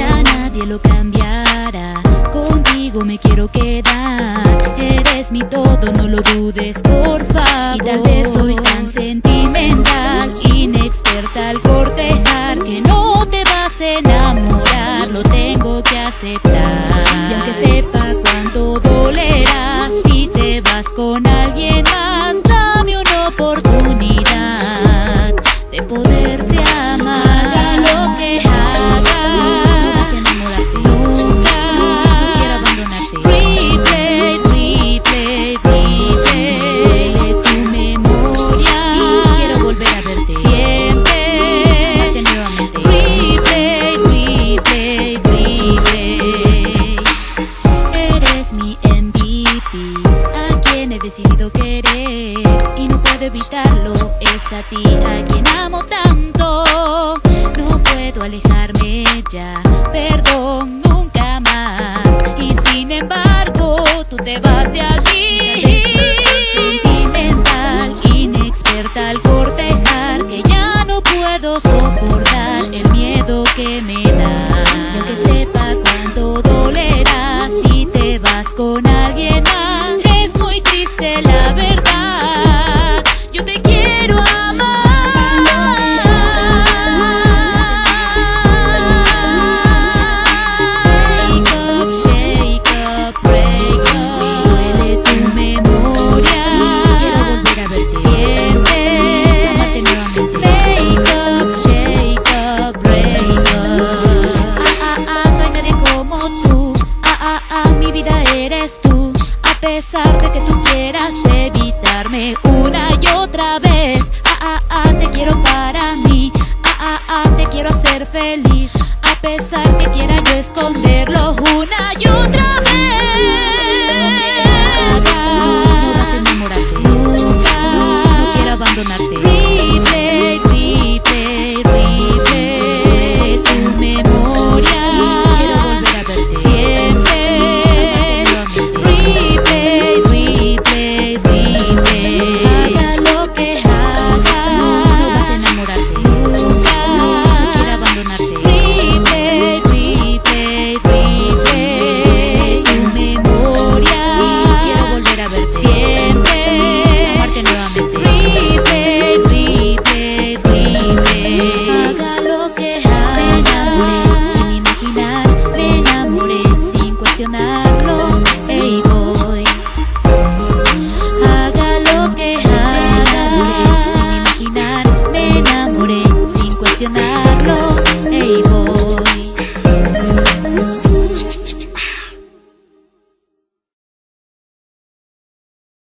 ya nadie lo cambiará. Contigo me quiero quedar, eres mi todo, no lo dudes, por favor. Y tal vez soy tan sentimental, inexperta al cortejar, que no te vas a enamorar, lo tengo que aceptar. Y aunque sepa cuánto dolerá si te vas con alguien más, dame una oportunidad de poderte amar. Haga lo que haga, decidido querer y no puedo evitarlo, es a ti a quien amo tanto. No puedo alejarme ya, perdón, nunca más. Y sin embargo, tú te vas de aquí. Sentimental, inexperta al cortejar, que ya no puedo soportar el miedo que me da. Y aunque sepa cuánto dolerá si te vas con alguien más, es muy triste la verdad, yo te quiero amar. A pesar de que tú quieras evitarme una y otra vez, te quiero para mí, te quiero hacer feliz, a pesar que quiera yo esconderlo una y otra vez. Tú vas a enamorarte, nunca, no quiero abandonarte. Replay, replay, replay de tu memoria, y quiero volver a verte siempre. Replay. Haga lo que haga, sin imaginar, me enamoré sin cuestionar.